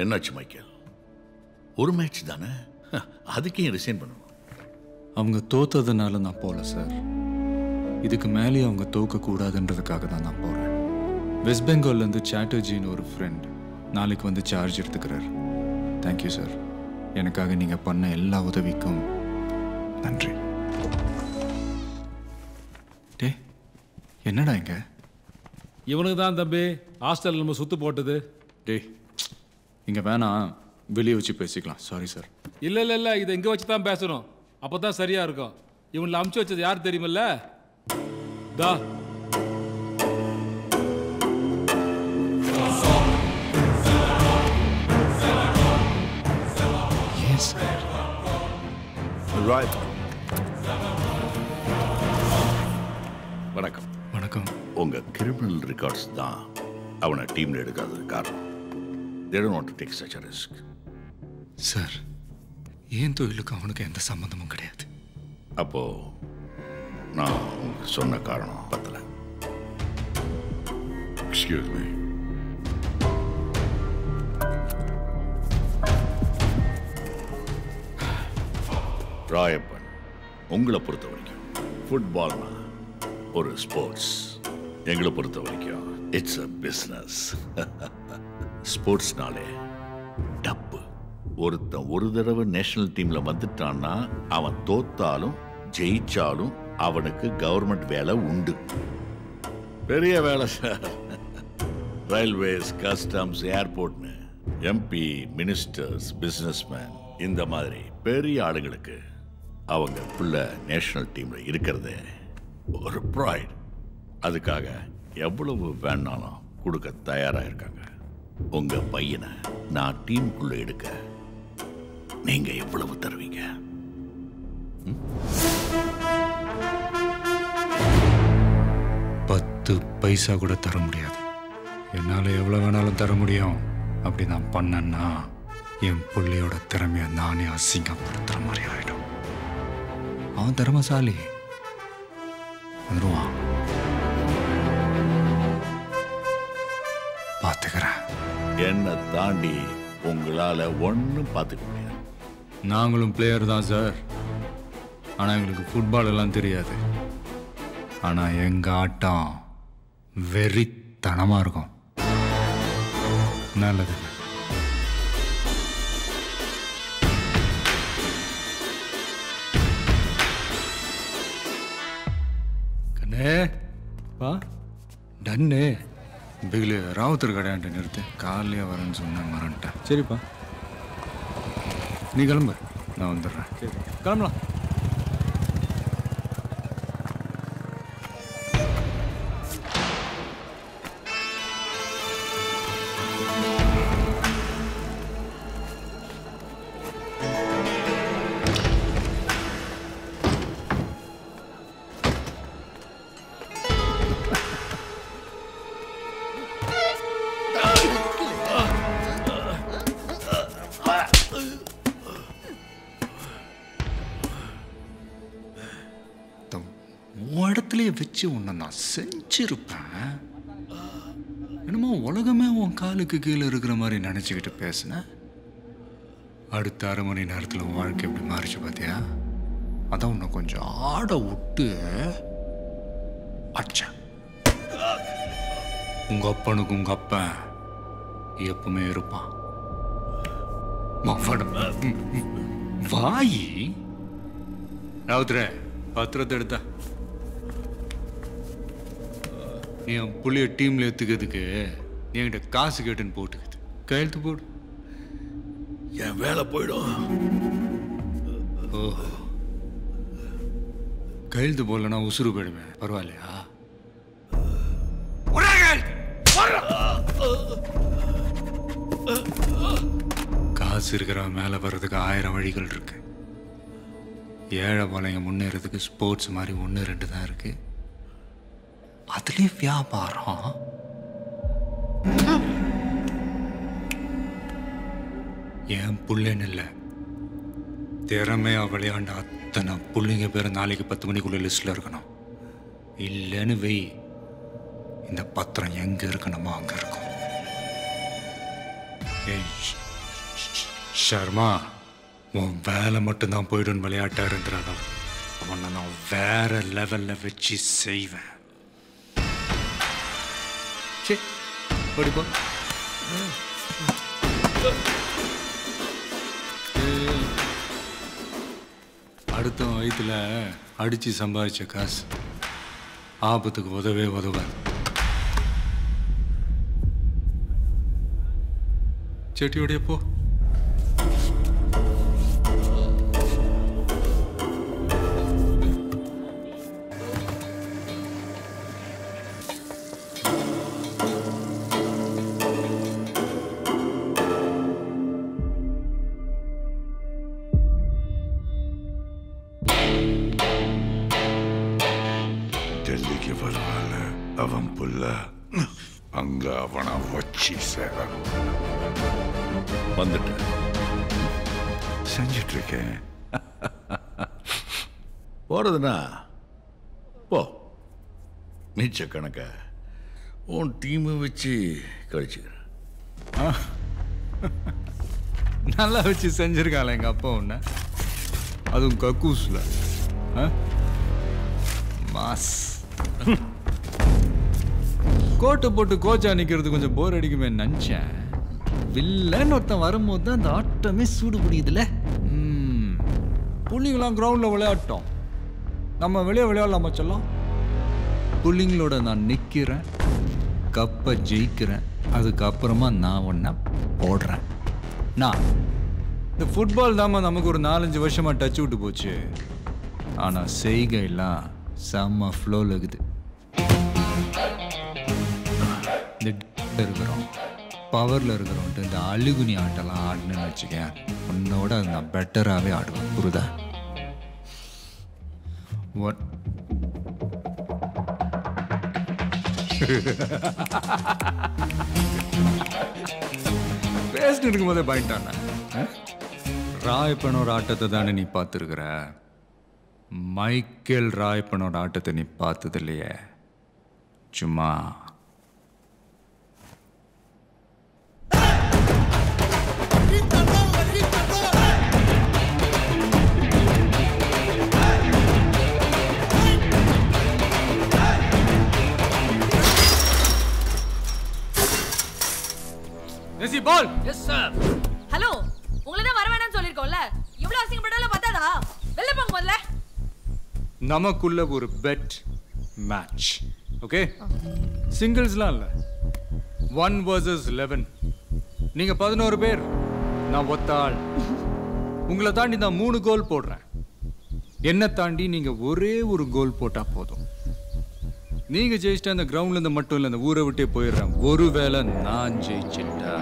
என்னாச்சு மைக்கேல்? ஒரு மேட்ச் தானே, அதுக்கே ரிசைன் பண்ணணும். அவங்க தோத்ததுனால நான் போகல சார். இதுக்கு மேலே அவங்க தோக்கக்கூடாதுன்றதுக்காக தான் நான் போகிறேன். வெஸ்ட் பெங்கால்லேருந்து சாட்டர்ஜின்னு ஒரு ஃப்ரெண்ட் நாளைக்கு வந்து சார்ஜ் எடுத்துக்கிறார். தேங்க்யூ சார், எனக்காக நீங்கள் பண்ண எல்லா உதவிக்கும் நன்றி. டே என்னடா இங்கே? இவனுக்கு தான் தம்பி ஹாஸ்டல் நம்ம சுற்று போட்டது. டே இங்கே வேணாம், வெளியே வச்சு பேசிக்கலாம். Sorry sir. இல்லை இல்லை இல்லை, இதை இங்கே வச்சு தான் பேசணும், அப்போ தான் சரியாக இருக்கும். இவனில் அமுச்சு வச்சது யார் தெரியுமில்ல? தா சார். ரைட், வணக்கம். வணக்கம். உங்கள் கிரிமினல் ரெக்கார்ட்ஸ் தான் அவனை டீமில் எடுக்காதது காரணம். They don't want to take such a risk. Sir, ஏன் தொழிலுக்கு அவனுக்கு எந்த சம்பந்தமும் கிடையாது. அப்போ நான் உங்களுக்கு சொன்ன காரணம் பத்தல. Excuse me. ராயப்பன், உங்களை பொறுத்த வரைக்கும் ஃபுட்பால்னா ஒரு ஸ்போர்ட்ஸ், எங்களை பொறுத்த வரைக்கும் இட்ஸ் அ பிஸ்னஸ். ஸ்போர்ட்ஸ்னாலே டப்பு. ஒருத்தன் ஒரு தடவை நேஷனல் டீமில் வந்துட்டான்னா அவன் தோத்தாலும் ஜெயிச்சாலும் அவனுக்கு கவர்மெண்ட் வேலை உண்டு. பெரிய வேலை சார். ரயில்வேஸ், கஸ்டம்ஸ், ஏர்போர்ட்னு எம்பி, மினிஸ்டர்ஸ், பிஸ்னஸ்மேன், இந்த மாதிரி பெரிய ஆளுங்களுக்கு அவங்க பிள்ளை நேஷனல் டீமில் இருக்கிறதே ஒரு ப்ரைட். அதுக்காக எவ்வளவு வேணாலும் கொடுக்க தயாராக இருக்காங்க. உங்க பையனை நான் டீமுக்குள்ள எடுக்க நீங்க எவ்வளவு தருவீங்க? பத்து பைசா கூட தர முடியாது. என்னால எவ்வளவு வேணாலும் தர முடியும். அப்படி நான் பண்ணேன்னா என் பிள்ளையோட திறமையை நானே அசிங்கப்படுத்துற மாதிரி ஆயிடும். அவன் திறமைசாலி, வந்துருவான், பார்த்துக்கிறேன். என்னை தாண்டி உங்களால் ஒன்றும் பார்த்துக்க முடியாது. நாங்களும் பிளேயர் தான் சார், ஆனால் எங்களுக்கு ஃபுட்பால் எல்லாம் தெரியாது. ஆனால் எங்கள் ஆட்டம் வெறித்தனமாக இருக்கும். நல்லது. கண்ணே பா, டன்னு பிகிலே ராவுத்தர் கடையாண்ட நிறுத்து. காலையே வரேன்னு சொன்னேன், மறந்துட்டேன். சரிப்பா, நீ கிளம்பு, நான் வந்துடுறேன். சரி, கிளம்பலாம். வச்சு உன்னை நான் செஞ்சிருப்பேன். என்னமோ உலகமே உன் காலுக்கு கீழே இருக்கிற மாதிரி நினச்சிக்கிட்டு பேசினேன். அடுத்த அரை மணி நேரத்தில் உன் வாழ்க்கை எப்படி மாறிச்சு பார்த்தியா? அதான் உன்னை கொஞ்சம் ஆட விட்டு அடிச்ச. உங்க அப்பனுக்கு உங்க அப்பன் எப்பவுமே இருப்பான். வாயி ராவுத்ரே, பத்திரத்தை எடுத்தா என் புள்ளிய டீமில் எடுத்துக்கிறதுக்கு என்கிட்ட காசு கேட்டுன்னு போட்டுக்குது. கையெழுத்து போடு, என் வேலை போயிடும். ஓஹோ, கையெழுத்து போடலன்னா உசுறு போயிடுவேன். பரவாயில்லையா? காசு இருக்கிறவன் மேலே வர்றதுக்கு 1000 வழிகள் இருக்கு. ஏழை பாலைங்க முன்னேறதுக்கு ஸ்போர்ட்ஸ் மாதிரி 1-2 தான் இருக்கு. அதுல வியாபாரம் என் புள்ளன்னு இல்லை, திறமையா விளையாண்ட அத்தனை புள்ளைங்க பேர் நாளைக்கு 10 மணிக்குள்ள லிஸ்ட்ல இருக்கணும். இல்லைன்னு வெய், இந்த பத்திரம் எங்க இருக்கணுமோ அங்க இருக்கும். Sharma, உன் வேலை மட்டும்தான் போயிடும் விளையாட்டா இருந்துடாத. அவனை நான் வேற லெவல்ல வச்சு செய்வேன். அடுத்த வயதுல அடிச்சு சம்பாதிச்ச காசு ஆபத்துக்கு உதவே உதவாது. செட்டியோடைய போ. டெல்லிக்கு வருவான அவன் புள்ள அங்க அவனை வச்சு சேர வந்துட்டு செஞ்சிட்டு இருக்கேன். போறதுனா போ, நீச்ச கணக்க உன் டீமை வச்சு கழிச்சுக்கிறேன். நல்லா வச்சு செஞ்சிருக்காள் எங்க அப்பா உன்ன, அதுவும் கக்கூஸ்ல மாஸ் கோட்டை போட்டு கோச்சா நிக்கிறது கொஞ்சம் போர் அடிக்குமே நினைச்சேன். வில்லன்னு ஒருத்தன் வரும்போது தான் அந்த ஆட்டமே சூடு பிடிக்குதுல்ல. புள்ளிங்களாம் கிரவுண்டில் விளையாட்டோம், நம்ம வெளியே விளையாடலாமா சொல்லலாம். புள்ளிங்களோட நான் நிற்கிறேன், கப்பை ஜெயிக்கிறேன், அதுக்கப்புறமா நான் ஒன்றை போடுறேன். நான் இந்த ஃபுட்பால் தான் நமக்கு ஒரு 4-5 வருஷமாக டச் விட்டு போச்சு. ஆனால் செய்கையெல்லாம் செம்ம ஃப்ளோவில் இருக்குது. இருக்கிறோம் பவரில் இருக்கிறோன்ட்டு இந்த அழுகுனி ஆட்டெல்லாம் ஆடணுன்னு வச்சுக்கேன், உன்னோட அது நான் பெட்டராகவே ஆடுவேன். புரியுதா? பேசிட்டு இருக்கும் போதே பாயிண்டான ராயப்பனோட ஆட்டத்தை தானே நீ பார்த்துருக்குற. மைக்கேல் ராயப்பனோட ஆட்டத்தை நீ பார்த்தது இல்லையே. சும்மா Is he ball? Yes sir. Hello. உங்களே தான் வரவேணான்னு சொல்லிருக்கோம்ல. இவ்ளோ அசிங்கப்பட்டால பத்தாதா? வெல்ல போங்க முதல்ல. நமக்குள்ள ஒரு பெட் மேட்ச். ஓகே? சிங்கிள்ஸ்லாம் இல்ல. 1 vs 11. நீங்க 11 பேர், நான் ஒத்த ஆள். உங்களை தாண்டி நான் 3 கோல் போடுறேன். என்ன தாண்டி நீங்க ஒரே ஒரு கோல் போட்டா போதும். நீங்க ஜெயிச்சிட்டா அந்த கிரவுண்ட்ல இருந்து மட்டும் இல்லை, அந்த ஊரை விட்டே போயிடுறேன். ஒருவேளை நான் ஜெயிச்சுட்டா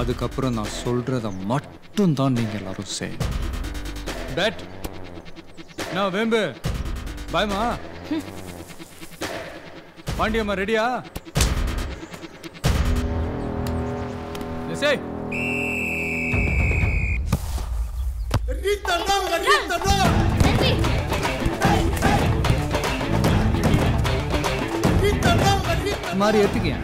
அதுக்கப்புறம் நான் சொல்றத மட்டும் தான் நீங்க எல்லாரும் செய்யணும். பேட் நான் வேம்பு பாய்மா பாண்டியம்மா ரெடியா? मारी ऐसी क्या?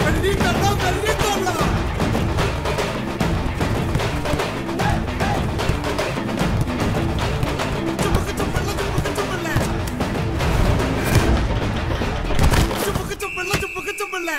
गंदी करना, गंदी करना। चुपक चुपला, चुपक चुपला। चुपक चुपला, चुपक चुपला।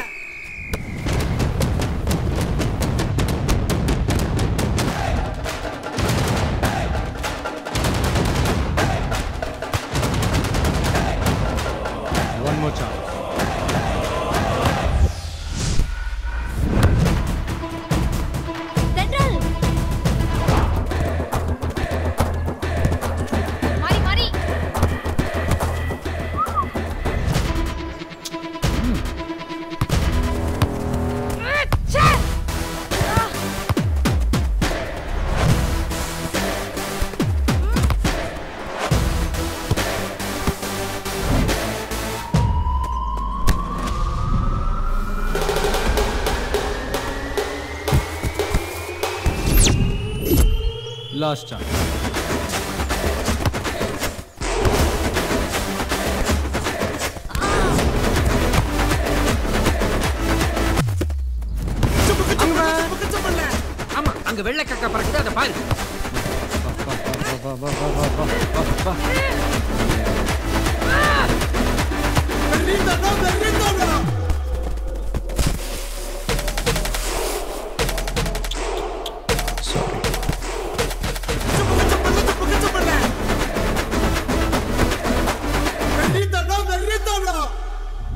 Last time.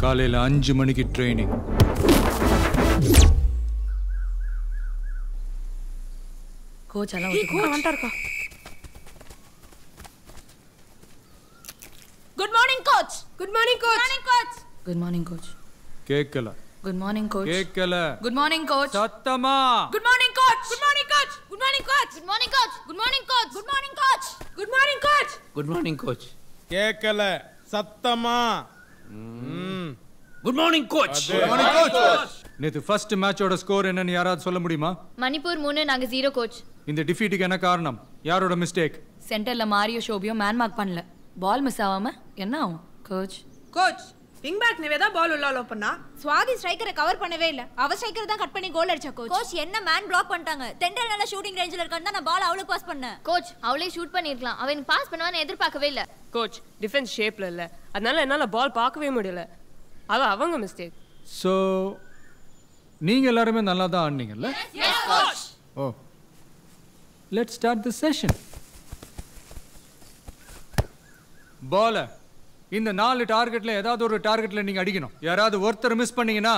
காலையில் 5 மணிக்கு ட்ரைனிங். கோச் எல்லாம் வந்துட்டார்க்கா. Good morning coach. Good morning coach. Good morning coach. கேக்கல. Good morning coach. கேக்கல. Good morning coach. சத்தமா. Good morning coach. Good morning coach. Good morning coach. Good morning coach. Good morning coach. Good morning coach. Good morning coach. Good morning coach. கேக்கல. சத்தமா. Good morning, coach. Good morning, coach. Nethu first match oda score enna nu yarad solla mudiyuma? Manipur 3 naanga 0 coach. Indha defeat ku enna kaaranam? Yaroda mistake? Center la Mario Shobio man mark pannala. Ball miss avama enna avum? Coach. Coach, wing back neveda ball ulla allow panna. Swagi striker cover pannave illa. Ava striker dhaan cut panni goal adicha coach. Coach enna man block pantaanga. Center la shooting range la irukanda na ball avula pass panna. Coach, avule shoot pannirkalam. Avan pass pannavana edirpaakave illa. Coach, defense shape la illa. Adnala ennala ball paakave mudiyala. அது அவங்க mistake. So நீங்க எல்லாரும் நல்லா தான் ஆடுனீங்கல்ல? Yes coach. O. Let's start the session. Ball இந்த 4 டார்கெட்ல ஏதாவது ஒரு டார்கெட்ல நீங்க அடிக்கணும். யாராவது ஒருத்தர் மிஸ் பண்ணீங்கனா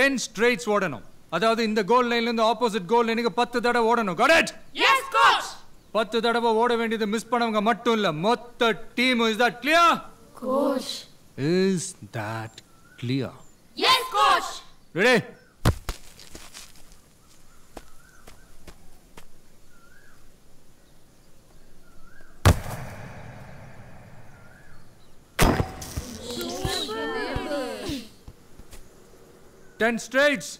10 ஸ்ட்ரைட்ஸ் ஓடணும். அதாவது இந்த கோல் லைன்ல இருந்து ஆப்போசிட் கோல் லைனுக்கு 10 தடவை ஓடணும். Got it? S coach. 10 தடவை ஓட வேண்டியது மிஸ் பண்ணவங்க மட்டும் இல்ல மொத்த team. Is that clear? Coach. Is that clear? Yes, coach. Ready? Super. 10 straights.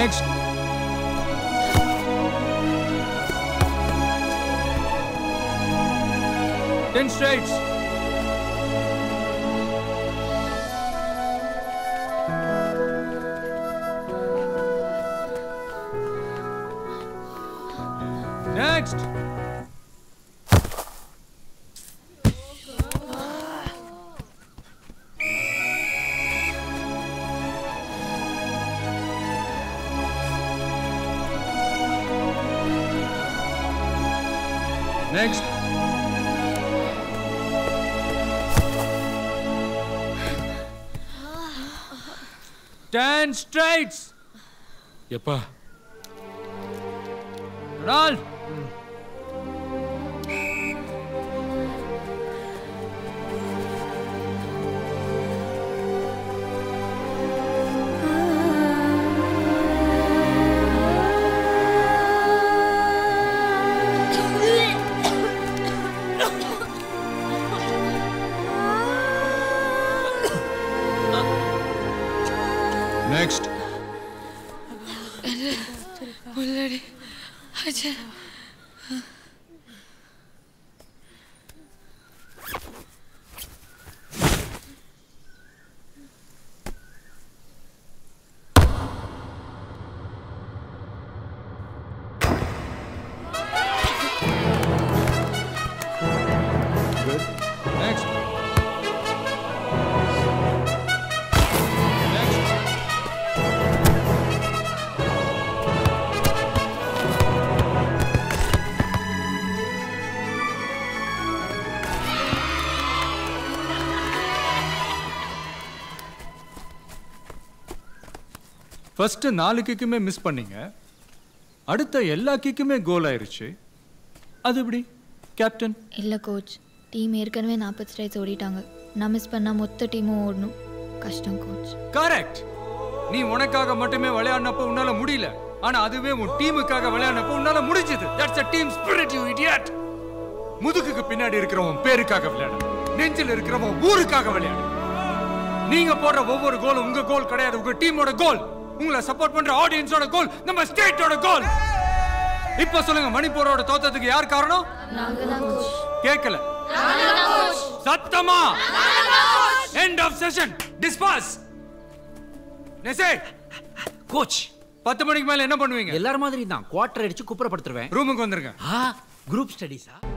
Next. Ten straights. Next. Next. Ten straights. Yappa. Roll. Next. Already. Ajay. Good. Next. First 4 கிக்குமே miss பண்ணீங்க. அடுத்த எல்லா கிக்குமே கோல் ஆயிருச்சு. அது எப்படி கேப்டன்? இல்ல கோச், டீம் ஏற்கனவே 40 straights ஓடிட்டாங்க. நான் மிஸ் பண்ணா மொத்த டீமும் ஓடணும். கஷ்டம் கோச். கரெக்ட். நீ உனக்காக மட்டுமே விளையாடுனப்ப உன்னால முடியல. ஆனா அதுவே உன் டீமுக்காக விளையாடுனப்ப உன்னால முடிஞ்சது. That's a team spirit you idiot. முதுகுக்கு பின்னாடி இருக்கறவன் பேருக்காக விளையாடு. நெஞ்சில இருக்கறவன் ஊருக்காக விளையாடு. நீங்க போடுற ஒவ்வொரு கோல் உங்க கோல் கிடையாது, உங்க டீமோட கோல், உங்களை சப்போர்ட் பண்ற ஆடியன்ஸோட கோல், நம்ம ஸ்டேட்டோட கோல். இப்ப சொல்லுங்க, மணிப்பூரோட தோத்தத்துக்கு யார் காரணம்? கேட்கல சத்தமா. End of session. Dispass. நெசே கோச், 10 மணிக்கு மேல என்ன பண்ணுவீங்க? எல்லார மாதிரி தான், குவார்டர் அடிச்சு குப்புற படுத்துறேன். ரூமுக்கு வந்துருங்க. குரூப் ஸ்டடிஸா?